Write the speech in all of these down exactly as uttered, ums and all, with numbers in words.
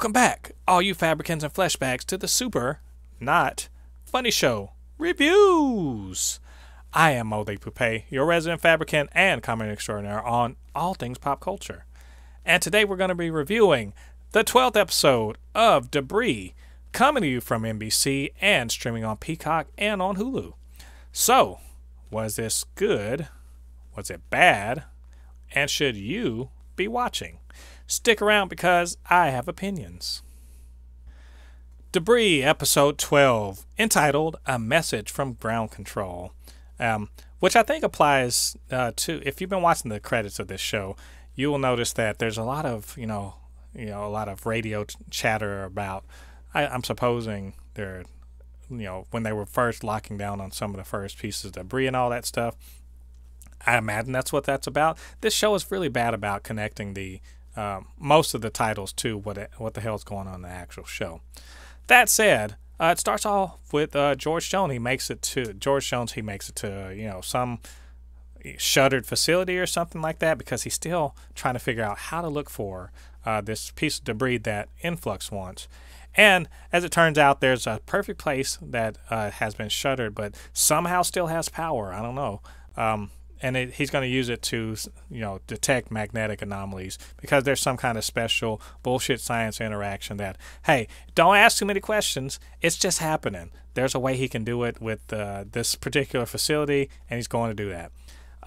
Welcome back, all you Fabricans and Fleshbags, to the Super Not Funny Show Reviews. I am Mo Thépuppét, your resident Fabricant and comment extraordinaire on all things pop culture. And today we're going to be reviewing the twelfth episode of Debris, coming to you from N B C and streaming on Peacock and on Hulu. So, was this good? Was it bad? And should you be watching? Stick around because I have opinions. Debris, episode twelve, entitled A Message from Ground Control, um, which I think applies uh, to, if you've been watching the credits of this show, you will notice that there's a lot of, you know, you know, a lot of radio chatter about, I, I'm supposing they're, you know, when they were first locking down on some of the first pieces of debris and all that stuff, I imagine that's what that's about. This show is really bad about connecting the um, most of the titles to what it, what the hell's going on in the actual show. That said, uh, it starts off with uh, George Jones. He makes it to George Jones. He makes it to you know some shuttered facility or something like that because he's still trying to figure out how to look for uh, this piece of debris that Influx wants. And as it turns out, there's a perfect place that uh, has been shuttered, but somehow still has power. I don't know. Um, And it, he's going to use it to, you know, detect magnetic anomalies because there's some kind of special bullshit science interaction that, hey, don't ask too many questions. It's just happening. There's a way he can do it with uh, this particular facility, and he's going to do that.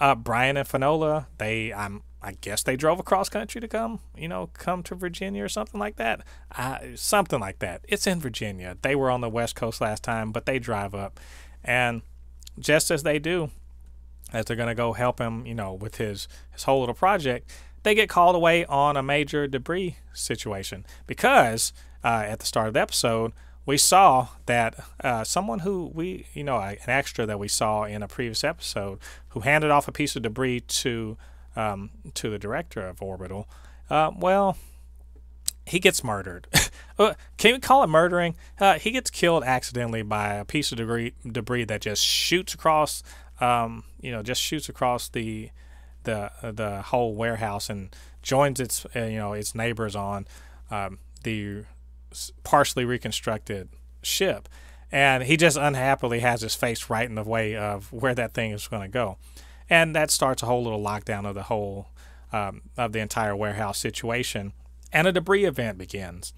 Uh, Brian and Finola, they, I'm, I guess they drove across country to come, you know, come to Virginia or something like that. Uh, something like that. It's in Virginia. They were on the West Coast last time, but they drive up. And just as they do, as they're going to go help him, you know, with his, his whole little project, they get called away on a major debris situation. Because uh, at the start of the episode, we saw that uh, someone who we, you know, an extra that we saw in a previous episode who handed off a piece of debris to, um, to the director of Orbital, uh, well, he gets murdered. Can we call it murdering? Uh, he gets killed accidentally by a piece of debris, debris that just shoots across Um, you know, just shoots across the the the whole warehouse and joins its uh, you know its neighbors on um, the partially reconstructed ship, and he just unhappily has his face right in the way of where that thing is going to go, and that starts a whole little lockdown of the whole um, of the entire warehouse situation, and a debris event begins.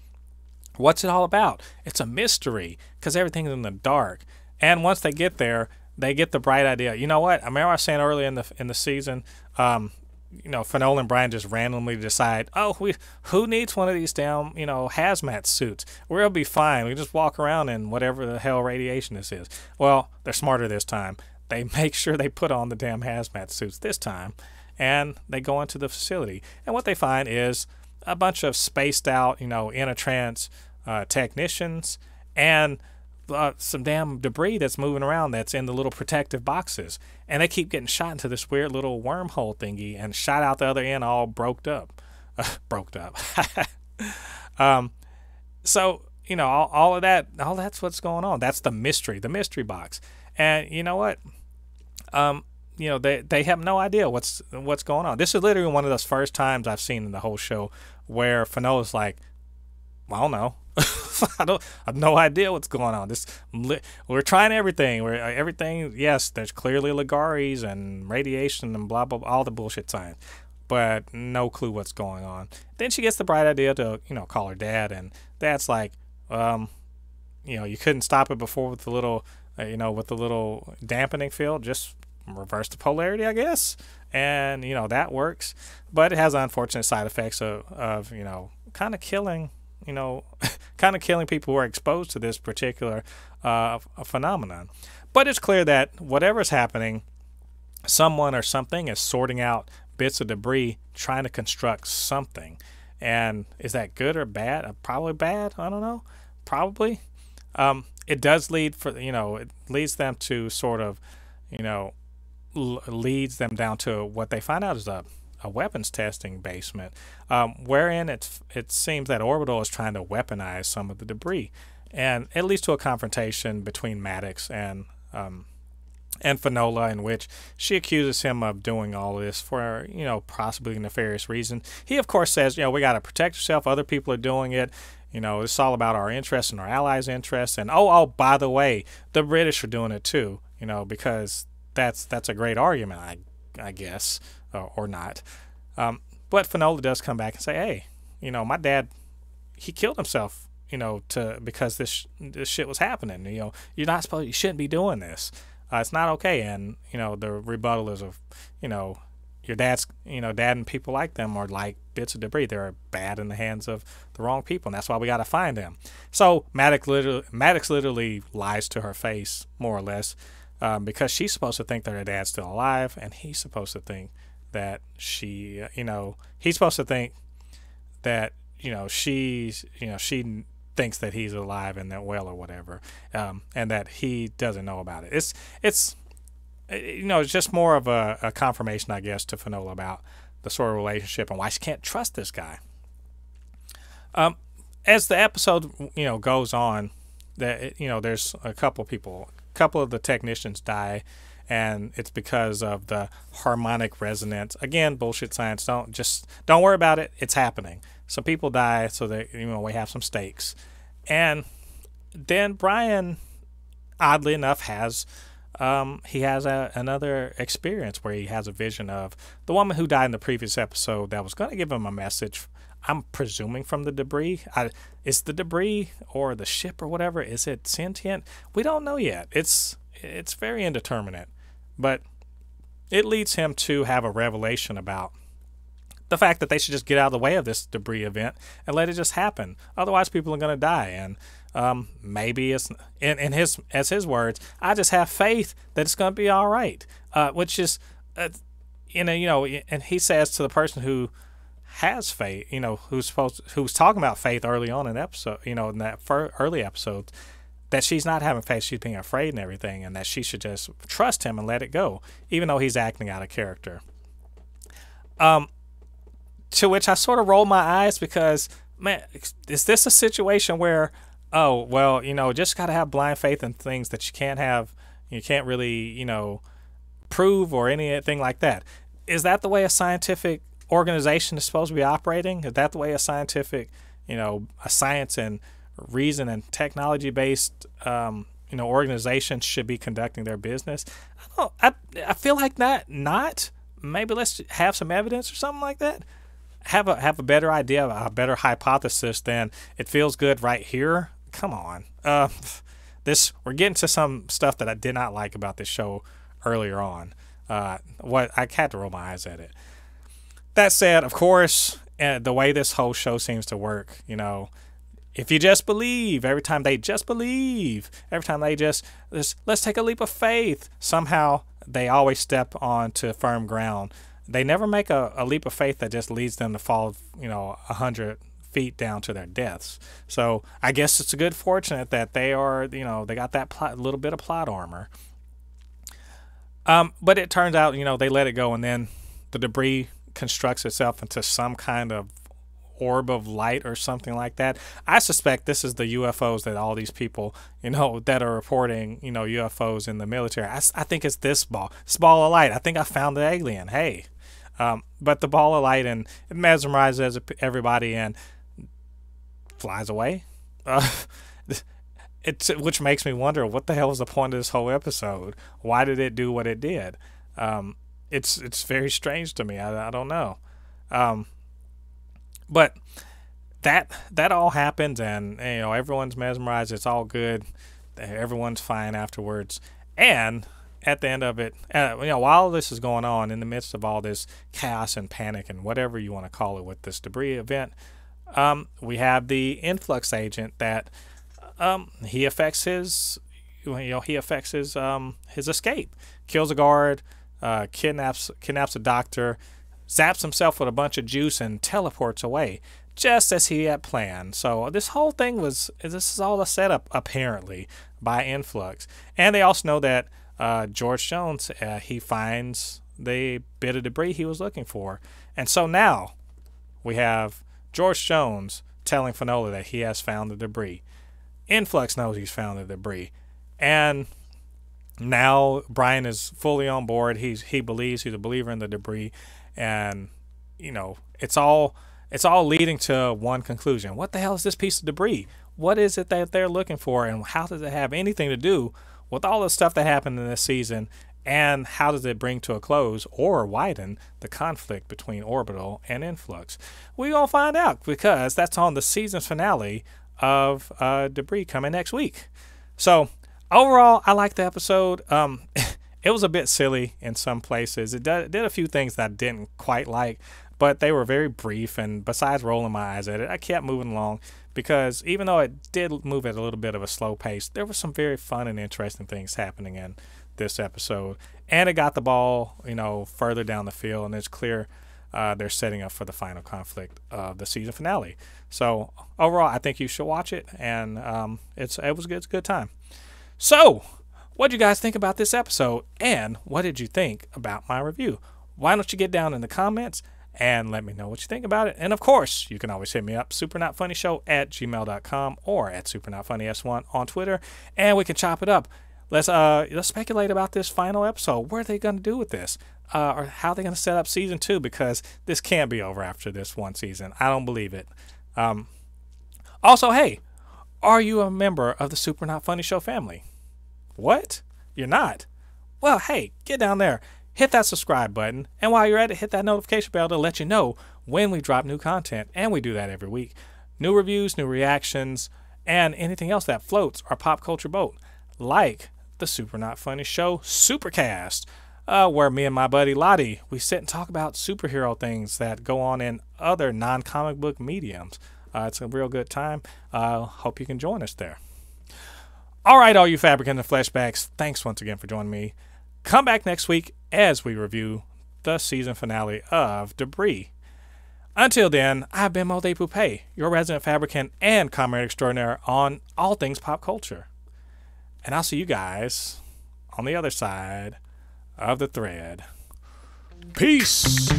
What's it all about? It's a mystery because everything's in the dark, and once they get there, they get the bright idea. You know what? I remember I was saying earlier in the in the season, um, you know, Finola and Brian just randomly decide, oh, we who needs one of these damn, you know, hazmat suits? We'll be fine. We just walk around in whatever the hell radiation this is. Well, they're smarter this time. They make sure they put on the damn hazmat suits this time, and they go into the facility. And what they find is a bunch of spaced out, you know, in a trance uh, technicians and Uh, some damn debris that's moving around that's in the little protective boxes, and they keep getting shot into this weird little wormhole thingy and shot out the other end all broked up uh, broked up um, so you know all, all of that all that's what's going on. That's the mystery the mystery box. And you know what, um, you know they, they have no idea what's what's going on. This is literally one of those first times I've seen in the whole show where Finola's like, well, I don't know. I don't. I have no idea what's going on. This we're trying everything. We're everything. Yes, there's clearly Ligari's and radiation and blah blah blah, all the bullshit science, but no clue what's going on. Then she gets the bright idea to you know call her dad, and Dad's like, um, you know, you couldn't stop it before with the little, uh, you know, with the little dampening field. Just reverse the polarity, I guess, and you know that works. But it has unfortunate side effects of, of you know kind of killing. you know, kind of killing people who are exposed to this particular uh, phenomenon. But it's clear that whatever's happening, someone or something is sorting out bits of debris, trying to construct something. And is that good or bad? Uh, probably bad. I don't know. Probably. Um, it does lead for, you know, it leads them to sort of, you know, l leads them down to what they find out is a a weapons testing basement, um, wherein it, it seems that Orbital is trying to weaponize some of the debris. And it leads to a confrontation between Maddox and um, and Finola, in which she accuses him of doing all this for, you know, possibly nefarious reason. He, of course, says, you know, we got to protect ourselves. Other people are doing it. You know, it's all about our interests and our allies' interests. And, oh, oh, by the way, the British are doing it too, you know, because that's that's a great argument, I, I guess, or, or not. Um, but Finola does come back and say, hey, you know, my dad, he killed himself, you know, to because this, sh this shit was happening. You know, you're not supposed, you shouldn't be doing this. Uh, it's not okay. And, you know, the rebuttal is, of, you know, your dad's, you know, dad and people like them are like bits of debris. They're bad in the hands of the wrong people, and that's why we got to find them. So Maddox literally, Maddox literally lies to her face, more or less, um, because she's supposed to think that her dad's still alive, and he's supposed to think that she, you know, he's supposed to think that, you know, she's, you know, she thinks that he's alive and that well or whatever, um, and that he doesn't know about it. It's, it's, you know, it's just more of a, a confirmation, I guess, to Finola about the sort of relationship and why she can't trust this guy. Um, as the episode, you know, goes on, that, you know, there's a couple of people, a couple of the technicians die, and it's because of the harmonic resonance. Again, bullshit science. Don't just don't worry about it. It's happening. Some people die, so that, you know, we have some stakes. And then Brian, oddly enough, has um, he has a, another experience where he has a vision of the woman who died in the previous episode that was going to give him a message. I'm presuming from the debris. I, is the debris or the ship or whatever, is it sentient? We don't know yet. It's it's very indeterminate, but it leads him to have a revelation about the fact that they should just get out of the way of this debris event and let it just happen. Otherwise, people are going to die. And um, maybe it's, in, in his, as his words, I just have faith that it's going to be all right. Uh, which is, uh, in a, you know, and he says to the person who has faith, you know, who's supposed, who's talking about faith early on in the episode, you know, in that fir early episode, that she's not having faith, she's being afraid and everything, and that she should just trust him and let it go, even though he's acting out of character. Um. To which I sort of roll my eyes because, man, is this a situation where, oh, well, you know, just got to have blind faith in things that you can't have, you can't really, you know, prove or anything like that? Is that the way a scientific organization is supposed to be operating? Is that the way a scientific, you know, a science and reason and technology-based, um, you know, organizations should be conducting their business? I don't, I, I feel like that, not. Maybe let's have some evidence or something like that. Have a have a better idea, a better hypothesis than it feels good right here. Come on, uh, this we're getting to some stuff that I did not like about this show earlier on. Uh, what I had to roll my eyes at it. That said, of course, uh, the way this whole show seems to work, you know, if you just believe, every time they just believe, every time they just let's, let's take a leap of faith, somehow they always step onto firm ground. They never make a, a leap of faith that just leads them to fall, you know, a hundred feet down to their deaths. So I guess it's a good fortunate that they are, you know, they got that plot, little bit of plot armor. Um, but it turns out, you know, they let it go, and then the debris constructs itself into some kind of orb of light or something like that. I suspect this is the U F Os that all these people, you know, that are reporting, you know, U F Os in the military. I, I think it's this ball, this ball of light. I think I found the alien. Hey. Um, but the ball of light, and it mesmerizes everybody and flies away, uh, it's, which makes me wonder, what the hell was the point of this whole episode? Why did it do what it did? Um, it's it's very strange to me. I, I don't know. Um, but that that all happens, and, you know, everyone's mesmerized. It's all good. Everyone's fine afterwards, and at the end of it, uh, you know, while this is going on, in the midst of all this chaos and panic and whatever you want to call it with this debris event, um, we have the influx agent that um, he affects his, you know, he affects his um, his escape, kills a guard, uh, kidnaps kidnaps a doctor, zaps himself with a bunch of juice, and teleports away, just as he had planned. So this whole thing was this is all a setup apparently by Influx, and they also know that. Uh, George Jones, uh, he finds the bit of debris he was looking for. And so now we have George Jones telling Finola that he has found the debris. Influx knows he's found the debris. And now Brian is fully on board. He's he believes he's a believer in the debris, and you know it's all it's all leading to one conclusion. What the hell is this piece of debris? What is it that they're looking for, and how does it have anything to do with all the stuff that happened in this season? And how does it bring to a close or widen the conflict between Orbital and Influx? We're going to find out, because that's on the season finale of uh, Debris coming next week. So overall, I like the episode. Um, it was a bit silly in some places. It did, it did a few things that I didn't quite like, but they were very brief. And besides rolling my eyes at it, I kept moving along, because even though it did move at a little bit of a slow pace, there were some very fun and interesting things happening in this episode, and it got the ball, you know, further down the field, and it's clear uh, they're setting up for the final conflict of the season finale. So overall, I think you should watch it, and um, it's it was good, it's a good time. So, what did you guys think about this episode, and what did you think about my review? Why don't you get down in the comments and let me know what you think about it? And of course, you can always hit me up, supernotfunnyshow at gmail dot com or at supernotfunnys one on Twitter, and we can chop it up. Let's uh let's speculate about this final episode. What are they going to do with this? Uh, or how are they going to set up season two? Because this can't be over after this one season. I don't believe it. Um, also, hey, are you a member of the Super Not Funny Show family? What? You're not? Well, hey, get down there. Hit that subscribe button. And while you're at it, hit that notification bell to let you know when we drop new content. And we do that every week. New reviews, new reactions, and anything else that floats our pop culture boat. Like the Super Not Funny Show Supercast, uh, where me and my buddy Lottie, we sit and talk about superhero things that go on in other non-comic book mediums. Uh, it's a real good time. I uh, hope you can join us there. All right, all you Fabricans and Fleshbags, thanks once again for joining me. Come back next week as we review the season finale of Debris. Until then, I've been Mo Thépuppét, your resident Fabricant and comrade extraordinaire on all things pop culture. And I'll see you guys on the other side of the thread. Peace!